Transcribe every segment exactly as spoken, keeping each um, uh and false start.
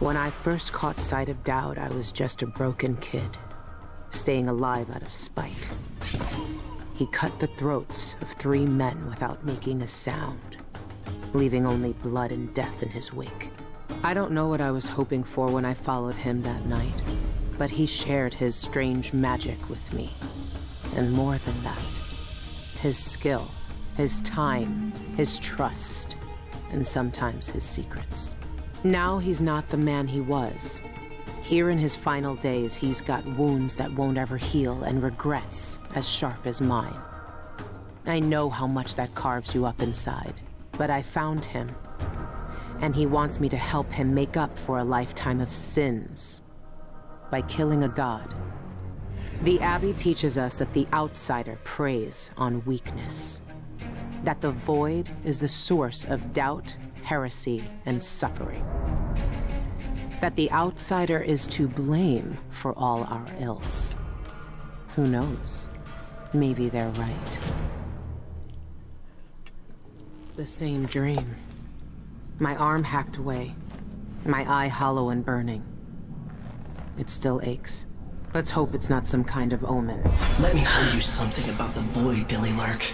When I first caught sight of Daud, I was just a broken kid, staying alive out of spite. He cut the throats of three men without making a sound, leaving only blood and death in his wake. I don't know what I was hoping for when I followed him that night, but he shared his strange magic with me. And more than that, his skill, his time, his trust, and sometimes his secrets. Now he's not the man he was. Here in his final days, he's got wounds that won't ever heal and regrets as sharp as mine. I know how much that carves you up inside, but I found him, and he wants me to help him make up for a lifetime of sins by killing a god. The Abbey teaches us that the Outsider preys on weakness, that the Void is the source of doubt, heresy, and suffering. That the Outsider is to blame for all our ills. Who knows? Maybe they're right. The same dream. My arm hacked away, my eye hollow and burning. It still aches. Let's hope it's not some kind of omen. Let me tell you something about the Void, Billie Lurk.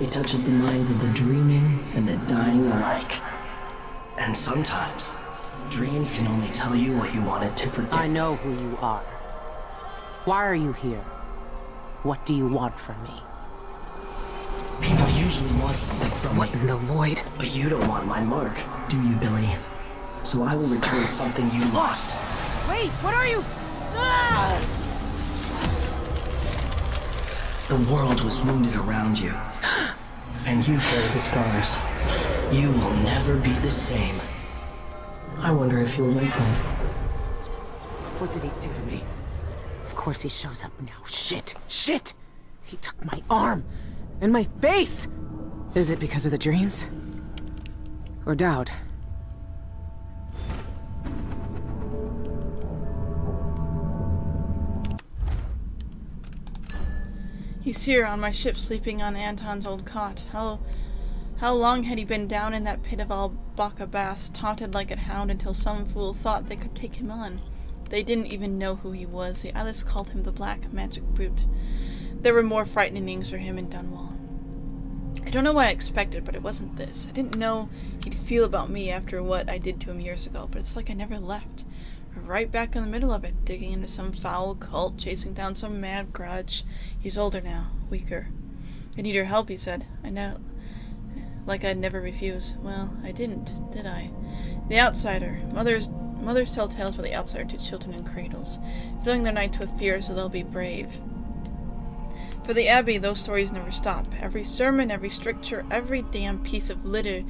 It touches the minds of the dreaming and the dying alike. And sometimes, dreams can only tell you what you wanted to forget. I know who you are. Why are you here? What do you want from me? People usually want something from me. What in the Void? But you don't want my mark, do you, Billy? So I will return something you lost. Wait, what are you? Ah! The world was wounded around you. And you carry the scars. You will never be the same. I wonder if you'll like them. What did he do to me? Of course he shows up now. Shit! Shit! He took my arm! And my face! Is it because of the dreams? Or Daud? He's here on my ship, sleeping on Anton's old cot. How, how long had he been down in that pit of Albarca baths, taunted like a hound until some fool thought they could take him on? They didn't even know who he was. The Eyeless called him the Black Magic Brute. There were more frightening names for him in Dunwall. I don't know what I expected, but it wasn't this. I didn't know he'd feel about me after what I did to him years ago, but it's like I never left. Right back in the middle of it, digging into some foul cult, chasing down some mad grudge. He's older now, weaker. I need your help, he said. I know, like I'd never refuse. Well, I didn't, did I? The Outsider. Mothers, mothers tell tales about the Outsider to children in cradles, filling their nights with fear so they'll be brave. For the Abbey, those stories never stop. Every sermon, every stricture, every damn piece of litur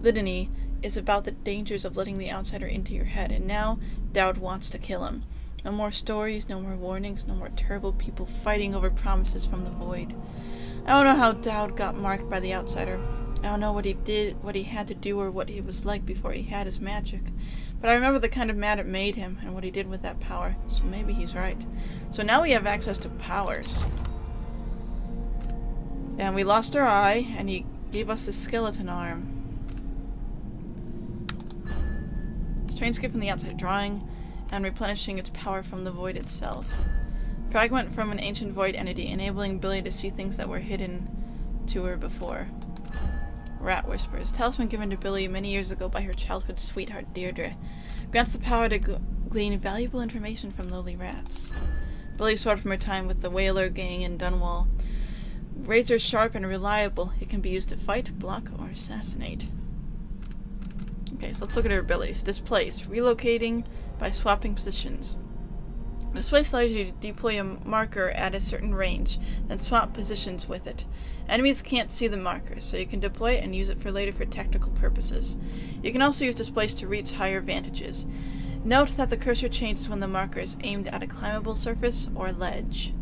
litany is about the dangers of letting the Outsider into your head, and now Daud wants to kill him. No more stories, no more warnings, no more terrible people fighting over promises from the Void. I don't know how Daud got marked by the Outsider. I don't know what he did, what he had to do, or what he was like before he had his magic. But I remember the kind of mad it made him, and what he did with that power, so maybe he's right. So now we have access to powers. And we lost our eye, and he gave us the skeleton arm. Strange gift from the Outsider, drawing and replenishing its power from the Void itself. Fragment from an ancient Void entity, enabling Billy to see things that were hidden to her before. Rat Whispers, talisman given to Billy many years ago by her childhood sweetheart Deirdre. Grants the power to gl glean valuable information from lowly rats. Billy's sword from her time with the Whaler gang in Dunwall. Razor sharp and reliable, it can be used to fight, block, or assassinate. Okay, so let's look at her abilities. Displace. Relocating by swapping positions. Displace allows you to deploy a marker at a certain range, then swap positions with it. Enemies can't see the marker, so you can deploy it and use it for later for tactical purposes. You can also use Displace to reach higher vantages. Note that the cursor changes when the marker is aimed at a climbable surface or ledge.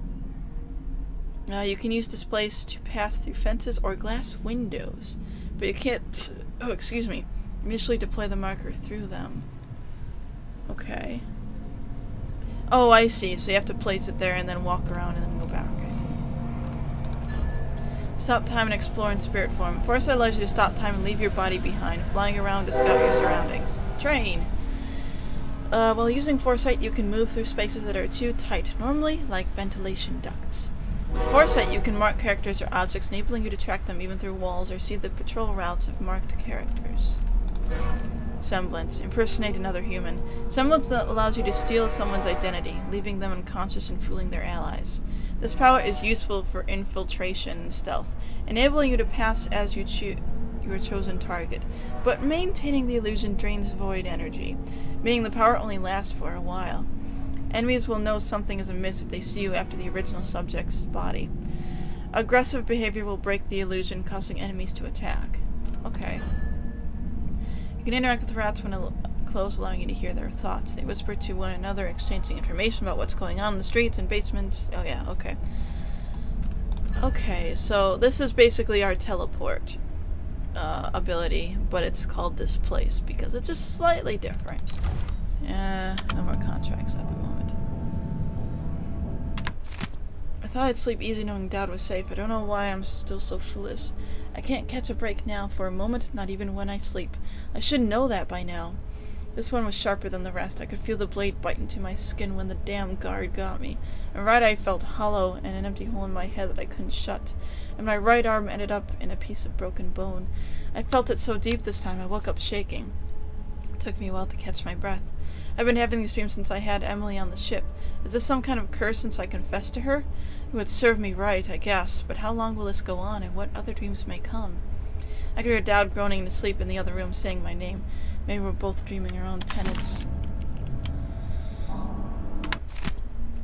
Uh, you can use Displace to pass through fences or glass windows, but you can't... Oh, excuse me. Initially deploy the marker through them. Okay. Oh, I see. So you have to place it there and then walk around and then go back. I see. Stop time and explore in spirit form. Foresight allows you to stop time and leave your body behind, flying around to scout your surroundings. Train! Uh, while using Foresight, you can move through spaces that are too tight normally, like ventilation ducts. With Foresight, you can mark characters or objects, enabling you to track them even through walls or see the patrol routes of marked characters. Semblance. Impersonate another human. Semblance that allows you to steal someone's identity, leaving them unconscious and fooling their allies. This power is useful for infiltration and stealth, enabling you to pass as you choose your chosen target, but maintaining the illusion drains void energy, meaning the power only lasts for a while. Enemies will know something is amiss if they see you after the original subject's body. Aggressive behavior will break the illusion, causing enemies to attack. Okay. You can interact with rats when al close, allowing you to hear their thoughts. They whisper to one another, exchanging information about what's going on in the streets and basements. Oh yeah, okay. Okay, so this is basically our teleport Uh, ability, but it's called Displace because it's just slightly different. Yeah, no more contracts at the moment. I thought I'd sleep easy knowing Daud was safe. I don't know why I'm still so foolish. I can't catch a break now for a moment, not even when I sleep. I should know that by now. This one was sharper than the rest. I could feel the blade bite into my skin when the damn guard got me. My right eye felt hollow and an empty hole in my head that I couldn't shut, and my right arm ended up in a piece of broken bone. I felt it so deep this time I woke up shaking. It took me a while to catch my breath. I've been having these dreams since I had Emily on the ship. Is this some kind of curse since I confessed to her? It would serve me right, I guess, but how long will this go on, and what other dreams may come? I could hear Daud groaning to sleep in the other room, saying my name. Maybe we're both dreaming our own penance.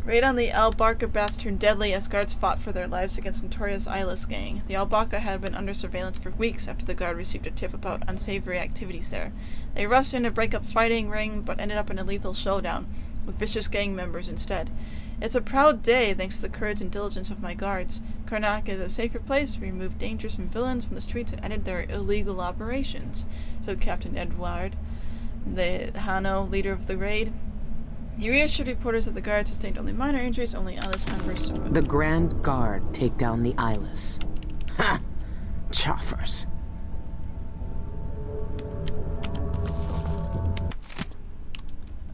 Raid on the Albarca bats turned deadly as guards fought for their lives against Notorious Eyeless gang. The Albarca had been under surveillance for weeks after the guard received a tip about unsavory activities there. They rushed in to break up fighting ring, but ended up in a lethal showdown with vicious gang members instead. It's a proud day thanks to the courage and diligence of my guards. Karnaca is a safer place. We removed dangerous villains from the streets and ended their illegal operations, said Captain Edward, the Hano leader of the raid. He reassured reporters that the guard sustained only minor injuries, only Eyeless members. The Grand Guard take down the Eyeless. Ha! Choffers.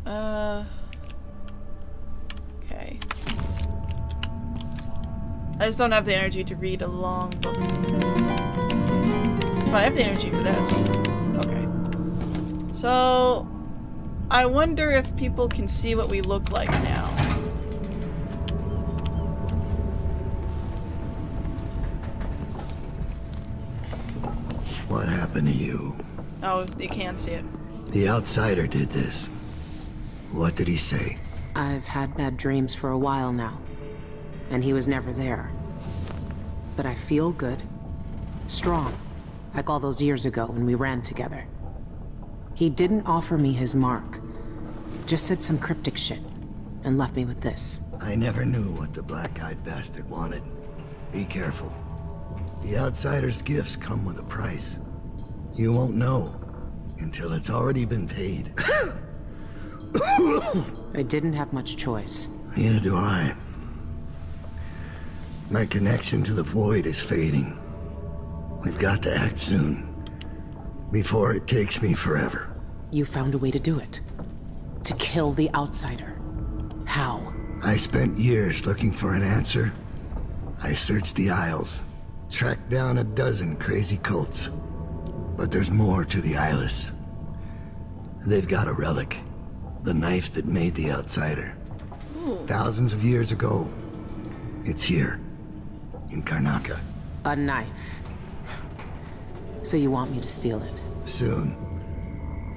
Uh... I just don't have the energy to read a long book. But I have the energy for this. Okay. So, I wonder if people can see what we look like now. What happened to you? Oh, you can't see it. The Outsider did this. What did he say? I've had bad dreams for a while now, and he was never there. But I feel good. Strong. Like all those years ago when we ran together. He didn't offer me his mark. Just said some cryptic shit. And left me with this. I never knew what the black-eyed bastard wanted. Be careful. The Outsider's gifts come with a price. You won't know until it's already been paid. I didn't have much choice. Neither do I. My connection to the Void is fading. We've got to act soon, before it takes me forever. You found a way to do it. To kill the Outsider. How? I spent years looking for an answer. I searched the Isles, tracked down a dozen crazy cults. But there's more to the Eyeless. They've got a relic. The knife that made the Outsider. Ooh. Thousands of years ago. It's here. In Karnaca. A knife. So you want me to steal it? Soon.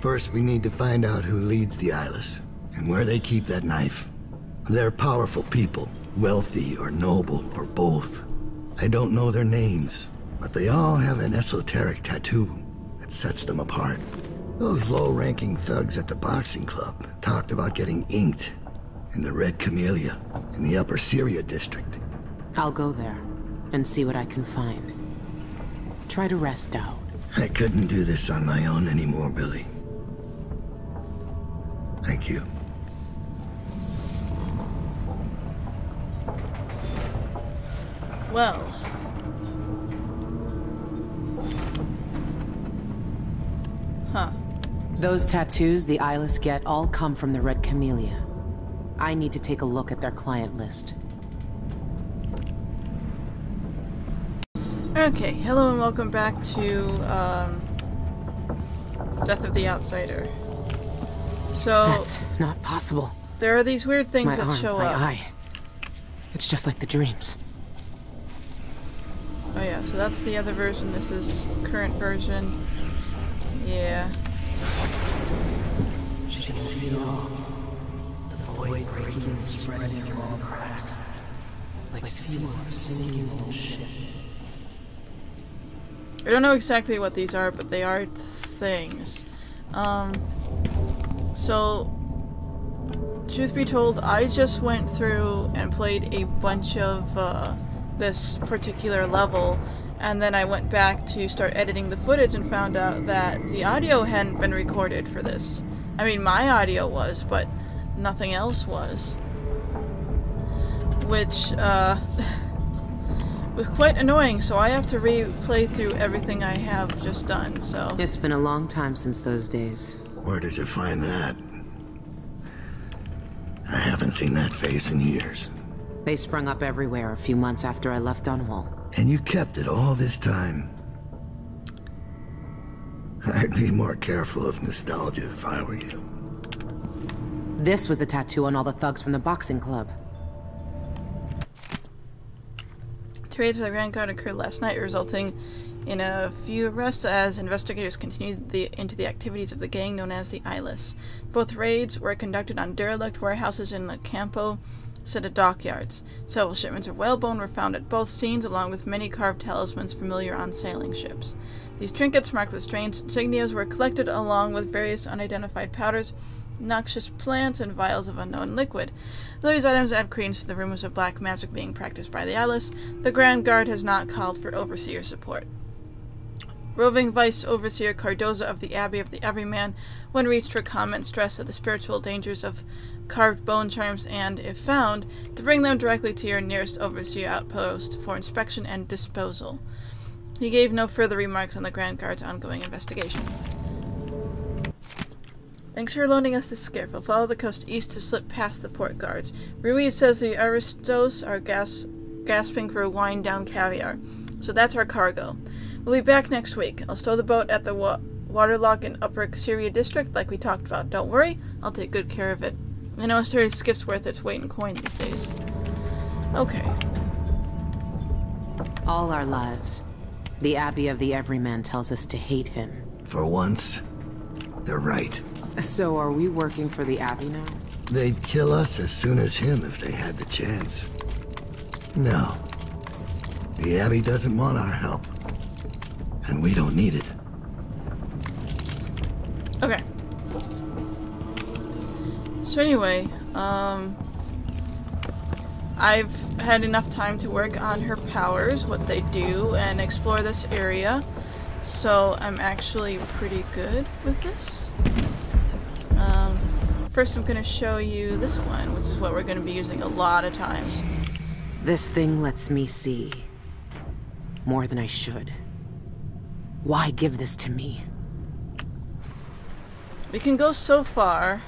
First, we need to find out who leads the Eyeless, and where they keep that knife. They're powerful people, wealthy or noble or both. I don't know their names, but they all have an esoteric tattoo that sets them apart. Those low-ranking thugs at the boxing club talked about getting inked in the Red Camellia in the Upper Cyria District. I'll go there and see what I can find. Try to rest out. I couldn't do this on my own anymore, Billy. Thank you. Well. Huh. Those tattoos the Eyeless get all come from the Red Camellia. I need to take a look at their client list. Okay, hello and welcome back to um, Death of the Outsider. So that's not possible. There are these weird things my that arm, show my up. Eye. It's just like the dreams. Oh yeah, so that's the other version. This is the current version. Yeah. She can see it all. The void breaking and spreading through all the cracks. Like seawater sinking the whole ship. I don't know exactly what these are, but they are things. Um, so, truth be told, I just went through and played a bunch of uh, this particular level, and then I went back to start editing the footage and found out that the audio hadn't been recorded for this. I mean, my audio was, but nothing else was. Which, uh... was quite annoying, so I have to replay through everything I have just done, so... It's been a long time since those days. Where did you find that? I haven't seen that face in years. They sprung up everywhere a few months after I left Dunwall. And you kept it all this time. I'd be more careful of nostalgia if I were you. This was the tattoo on all the thugs from the boxing club. Trades with the Grand Guard occurred last night, resulting in a few arrests as investigators continued the, into the activities of the gang known as the Eyeless. Both raids were conducted on derelict warehouses in the Campo Setta dockyards. Several shipments of whalebone were found at both scenes, along with many carved talismans familiar on sailing ships. These trinkets, marked with strange insignias, were collected along with various unidentified powders, noxious plants, and vials of unknown liquid. These items add credence to the rumors of black magic being practiced by the Eyeless. The Grand Guard has not called for overseer support. Roving Vice Overseer Cardoza of the Abbey of the Everyman, when reached for comment, stressed that the spiritual dangers of carved bone charms and, if found, to bring them directly to your nearest overseer outpost for inspection and disposal. He gave no further remarks on the Grand Guard's ongoing investigation. Thanks for loaning us the skiff. We'll follow the coast east to slip past the port guards. Ruiz says the aristos are gas gasping for wine-down caviar. So that's our cargo. We'll be back next week. I'll stow the boat at the wa waterlock in Upper Cyria District like we talked about. Don't worry, I'll take good care of it. I know a sturdy skiff's worth its weight in coin these days. Okay. All our lives, the Abbey of the Everyman tells us to hate him. For once, they're right. So are we working for the Abbey now? They'd kill us as soon as him if they had the chance. No. The Abbey doesn't want our help. And we don't need it. Okay. So anyway, um... I've had enough time to work on her powers, what they do, and explore this area. So I'm actually pretty good with this. Um, first I'm going to show you this one, which is what we're going to be using a lot of times. This thing lets me see more than I should. Why give this to me? We can go so far.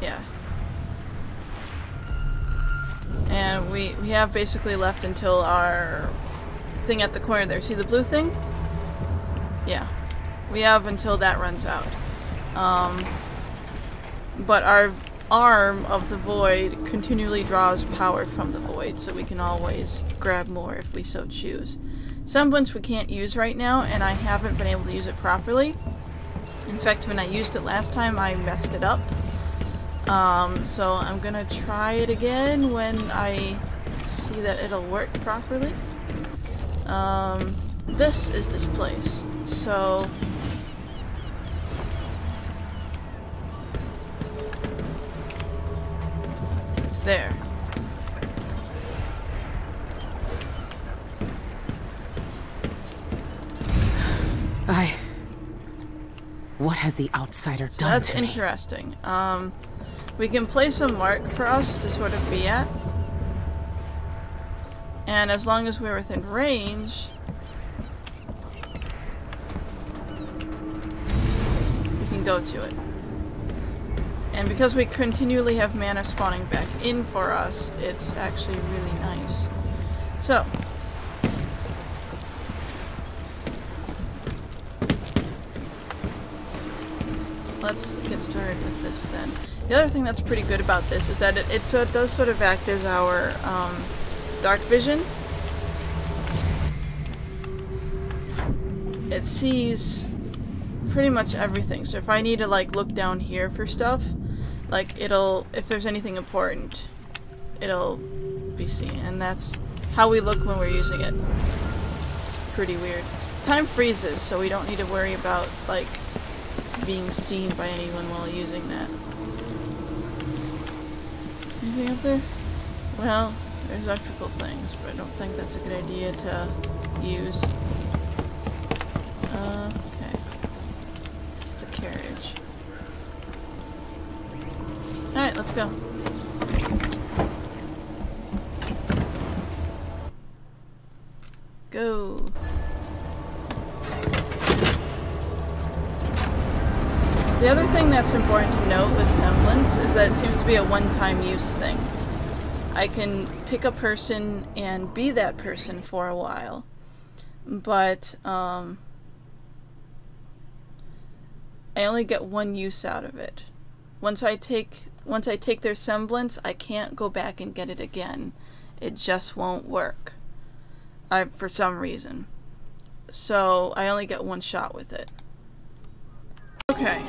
Yeah. And we, we have basically left until our thing at the corner there. See the blue thing? Yeah. We have until that runs out. Um... But our arm of the void continually draws power from the void, so we can always grab more if we so choose. Semblance we can't use right now, and I haven't been able to use it properly. In fact, when I used it last time, I messed it up. Um, so I'm gonna try it again when I see that it'll work properly. Um, this is Displace, so... There. I... What has the Outsider so done that's to interesting. Me? Um, we can place a mark for us to sort of be at. And as long as we're within range... We can can go to it. And because we continually have mana spawning back in for us, it's actually really nice. So. Let's get started with this then. The other thing that's pretty good about this is that it, it, so it does sort of act as our um, dark vision. It sees pretty much everything. So if I need to like look down here for stuff, like it'll, if there's anything important, it'll be seen. And that's how we look when we're using it. It's pretty weird. Time freezes, so we don't need to worry about like being seen by anyone while using that. Anything up there? Well, there's electrical things, but I don't think that's a good idea to use. Uh, okay. It's the carriage. Alright, let's go. Go. The other thing that's important to note with Semblance is that it seems to be a one-time use thing. I can pick a person and be that person for a while, but um, I only get one use out of it. Once I take once I take their Semblance, I can't go back and get it again. It just won't work I, for some reason. So I only get one shot with it. Okay.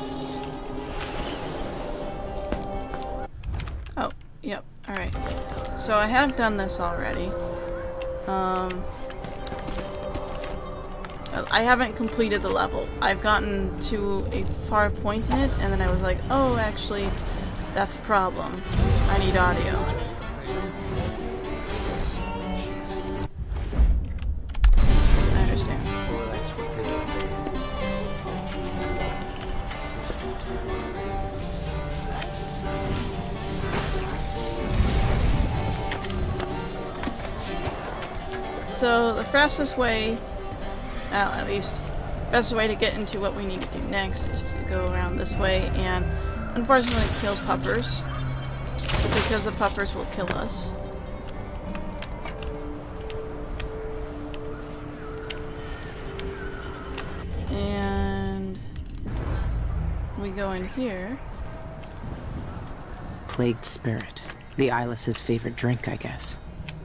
Oh, yep. Alright. So I have done this already. Um, I haven't completed the level. I've gotten to a far point in it, and then I was like, oh, actually, that's a problem. I need audio. I understand. So the fastest way, well, at least best way to get into what we need to do next is to go around this way and unfortunately kill puppers, because the puppers will kill us. We go in here. Plagued spirit. The Eyeless's favorite drink, I guess.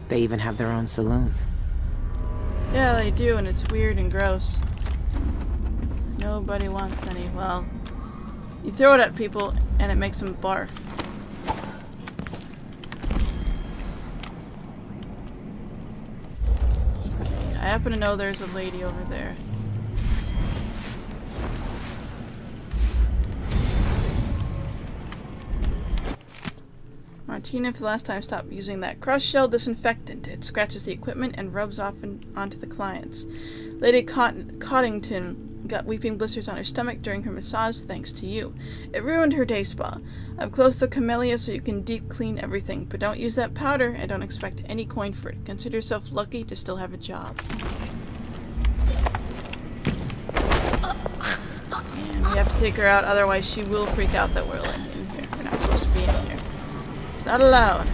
They even have their own saloon. Yeah, they do, and it's weird and gross. Nobody wants any. Well, you throw it at people and it makes them barf. Okay, I happen to know there's a lady over there. Martina, for the last time, stopped using that cross-shell disinfectant. It scratches the equipment and rubs off and onto the clients. Lady Cot- Coddington got weeping blisters on her stomach during her massage thanks to you. It ruined her day spa. I've closed the Camellia so you can deep clean everything, but don't use that powder and don't expect any coin for it. Consider yourself lucky to still have a job. And you have to take her out, otherwise she will freak out that we're in here. We're not supposed to be in here. It's not allowed.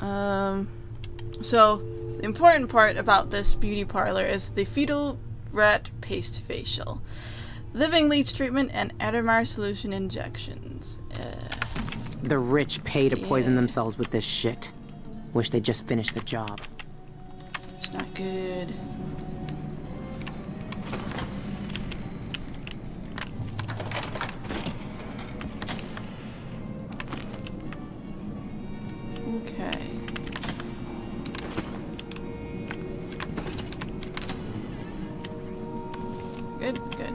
Um, so, the important part about this beauty parlor is the fetal rat paste facial, living leech treatment, and Addermar solution injections. Uh, the rich pay to yeah. poison themselves with this shit. Wish they'd just finished the job. It's not good. Okay. Good, good.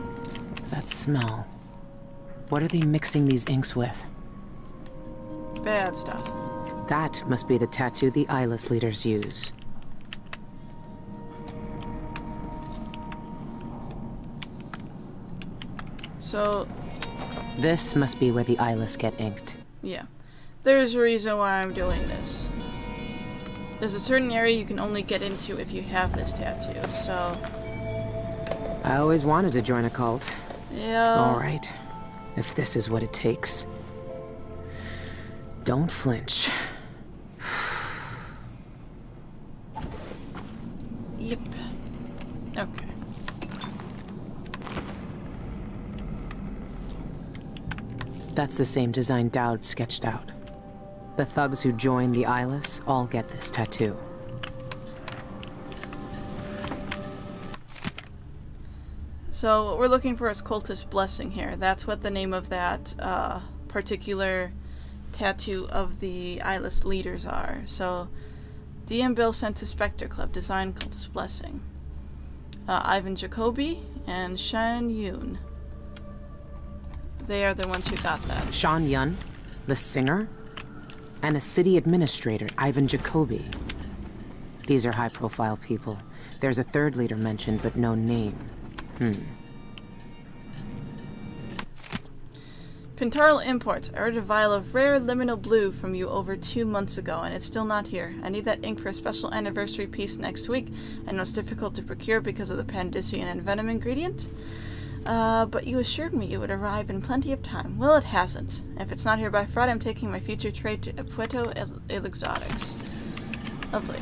That smell. What are they mixing these inks with? Bad stuff. That must be the tattoo the Eyeless leaders use. So... This must be where the Eyeless get inked. Yeah. There's a reason why I'm doing this. There's a certain area you can only get into if you have this tattoo, so I always wanted to join a cult. Yeah. All right. If this is what it takes. Don't flinch. Yep. Okay. That's the same design Daud sketched out. The thugs who join the Eyeless all get this tattoo. So what we're looking for is Cultist Blessing here. That's what the name of that uh, particular tattoo of the Eyeless leaders are. So D M Bill sent to Spectre Club, designed Cultist Blessing. Uh, Ivan Jacoby and Sean Yun. They are the ones who got that. Sean Yun, the singer, and a city administrator, Ivan Jacoby. These are high-profile people. There's a third leader mentioned, but no name. Hmm. Pintaral Imports. I ordered a vial of rare liminal blue from you over two months ago, and it's still not here. I need that ink for a special anniversary piece next week. I know it's difficult to procure because of the pandician and venom ingredient, uh, but you assured me it would arrive in plenty of time. Well, it hasn't. If it's not here by Friday, I'm taking my future trade to Apueto Elixotics. Lovely.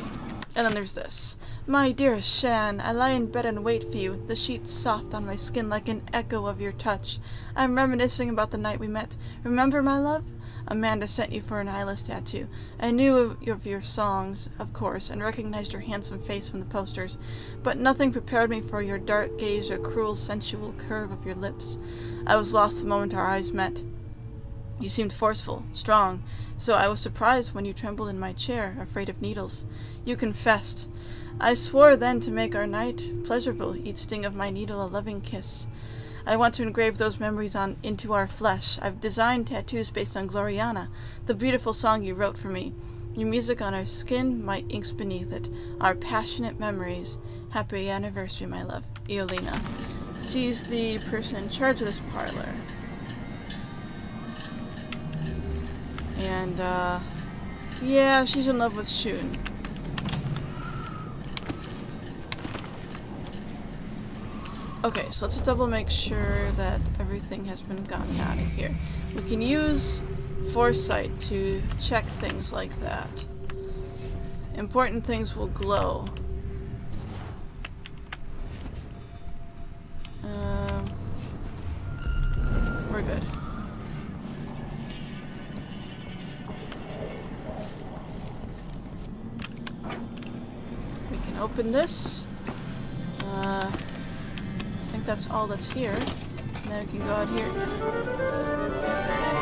And then there's this. My dearest Shan, I lie in bed and wait for you, the sheet soft on my skin like an echo of your touch. I'm reminiscing about the night we met. Remember, my love? Amanda sent you for an eyeless tattoo. I knew of, of your songs, of course, and recognized your handsome face from the posters, but nothing prepared me for your dark gaze or cruel, sensual curve of your lips. I was lost the moment our eyes met. You seemed forceful, strong, so I was surprised when you trembled in my chair, afraid of needles. You confessed. I swore then to make our night pleasurable, each sting of my needle a loving kiss. I want to engrave those memories on into our flesh. I've designed tattoos based on Gloriana, the beautiful song you wrote for me. Your music on our skin, my inks beneath it. Our passionate memories. Happy anniversary, my love. Iolina. She's the person in charge of this parlor. And, uh, yeah, she's in love with Shun. Okay, so let's double make sure that everything has been gotten out of here. We can use Foresight to check things like that. Important things will glow. Um, we're good. Open this. Uh, I think that's all that's here. And then we can go out here.